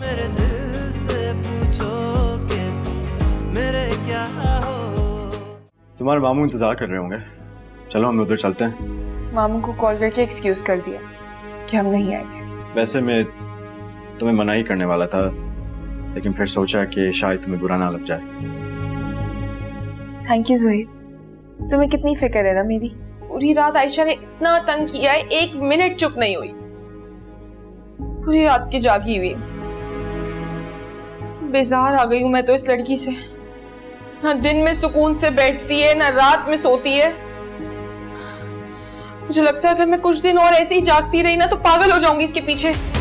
मेरे दिल से पूछो कि तुम मेरे क्या हो। तुम्हारे मामू इंतजार कर रहे होंगे, चलो हम उधर चलते हैं। मामू को कॉल करके एक्सक्यूज कर दिया कि हम नहीं आएंगे। वैसे मैं तुम्हें मना ही करने वाला था, लेकिन फिर सोचा कि शायद तुम्हें बुरा ना लग जाए। थैंक यू ज़ुहैब, तुम्हें कितनी फिक्र है ना मेरी। पूरी रात आयशा ने इतना तंग किया है, एक मिनट चुप नहीं हुई, पूरी रात की जागी हुई। बेजार आ गई हूँ मैं तो इस लड़की से, ना दिन में सुकून से बैठती है ना रात में सोती है। मुझे लगता है अगर मैं कुछ दिन और ऐसे ही जागती रही ना तो पागल हो जाऊंगी इसके पीछे।